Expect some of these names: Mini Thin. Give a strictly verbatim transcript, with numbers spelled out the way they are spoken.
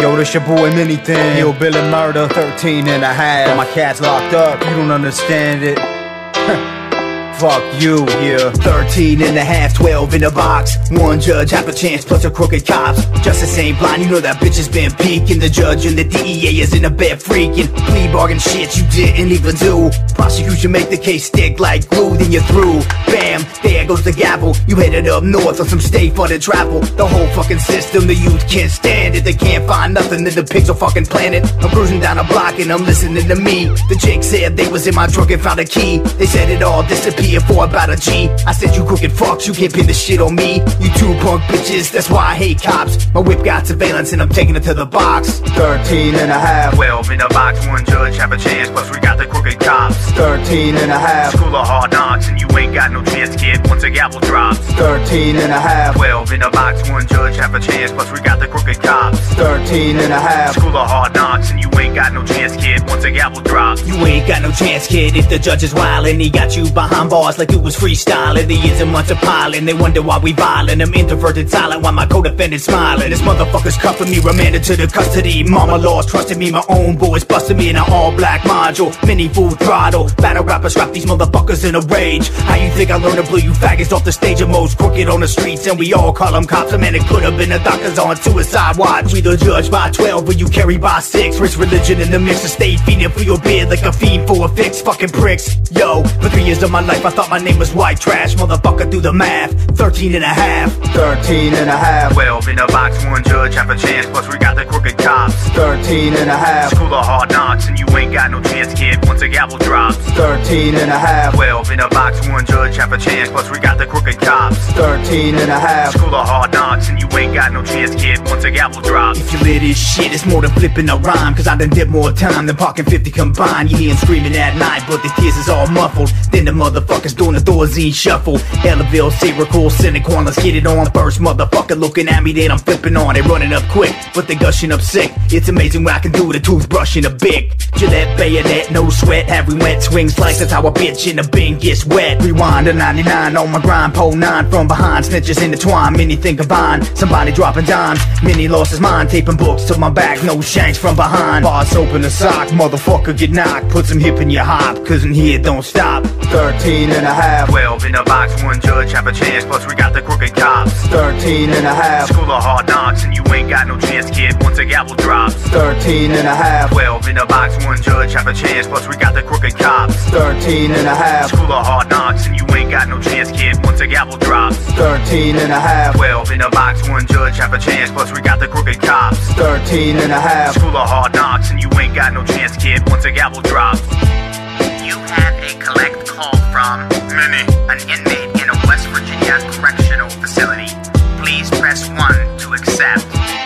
Yo, this your boy Mini Thin. Yo, Bill and Murder, thirteen and a half. My cat's locked up, you don't understand it. Fuck you, yeah. thirteen and a half, twelve in the box. One judge, half a chance, plus a crooked cops. Justice ain't blind, you know that bitch has been peeking. The judge and the D E A is in a bed freaking. Plea bargain shit you didn't even do. Prosecution make the case stick like glue, then you're through. Bam, there goes the gavel. You headed up north on some state-funded travel. The whole fucking system, the youth can't stand it. They can't find nothing in the pixel fucking planet. I'm cruising down a block and I'm listening to me. The chick said they was in my truck and found a key. They said it all disappeared for about a G. I said you crooked fucks, you can't pin the shit on me. You two punk bitches, that's why I hate cops. My whip got surveillance and I'm taking it to the box. Thirteen and a half, twelve in the box. One judge, have a chance, plus we got the crooked cops. Thirteen and a half, school of hard knocks, and you ain't got no chance, kid, once a gavel drops. Thirteen and a half, twelve in the box. One judge, have a chance, plus we got the crooked cops. Thirteen and a half, school of hard knocks, and you ain't got no chance, kid, once a gavel drops. You ain't got no chance, kid, if the judge is wild and he got you behind bars like it was freestyling. The years and months are piling. They wonder why we violent. I'm introverted, silent, while my co-defendant's smiling. This motherfucker's cuffing me, remanded to the custody. Mama laws trusted me, my own boys busted me in an all-black module, mini full throttle. Battle rappers wrap these motherfuckers in a rage. How you think I learned to blow you faggots off the stage? And most crooked on the streets, and we all call them cops. And man, it could have been a doctor's on suicide watch. We the judge by twelve, but you carry by six. Rich religion in the mix, a state fiending for your beard like a fiend for a fix. Fucking pricks, yo. For three years of my life, I thought my name was white trash. Motherfucker, do the math. Thirteen and a half, thirteen and a half, twelve in the box. One judge, half a chance, plus we got the crooked cops. Thirteen and a half, school of hard knocks, and you ain't got no chance, kid, once a gavel drops. Thirteen and a half, twelve in the box. One judge, half a chance, plus we got the crooked cops. Thirteen and a half, school of hard knocks, and you ain't got no chance, kid, once a gavel drops. If you live this shit, it's more than flipping a rhyme, cause I done did more time than parking fifty combined. You hear him screaming at night, but the tears is all muffled. Then the motherfucker doing a Thorazine shuffle. Ellaville, Syracuse, Cinequan, let's get it on. First motherfucker looking at me, then I'm flipping on. They running up quick, but they gushing up sick. It's amazing what I can do with a toothbrush and a bic. Gillette, bayonet, no sweat. Have we wet swings like that's how a bitch in a bin gets wet. Rewind to ninety-nine on my grind. Pole nine from behind. Snitches intertwined, many think combined. Somebody dropping dimes, many lost his mind. Taping books to my back, no shanks from behind. Bars open a sock, motherfucker get knocked. Put some hip in your hop, cause in here don't stop. Thirteen and a half, twelve in the box. One judge, have a chance, plus we got the crooked cops. Thirteen and a half, school of hard knocks, and you ain't got no chance, kid, once a gavel drops. Thirteen and a half, twelve in the box. One judge, have a chance, plus we got the crooked cops. Thirteen and a half, school of hard knocks, and you ain't got no chance, kid, once a gavel drops. Thirteen and a half, twelve in the box. One judge, have a chance, plus we got the crooked cops. Thirteen and a half, school of hard knocks, and you ain't got no chance, kid, once a gavel drops. You have a collect call from Mini, an inmate in a West Virginia correctional facility. Please press one to accept.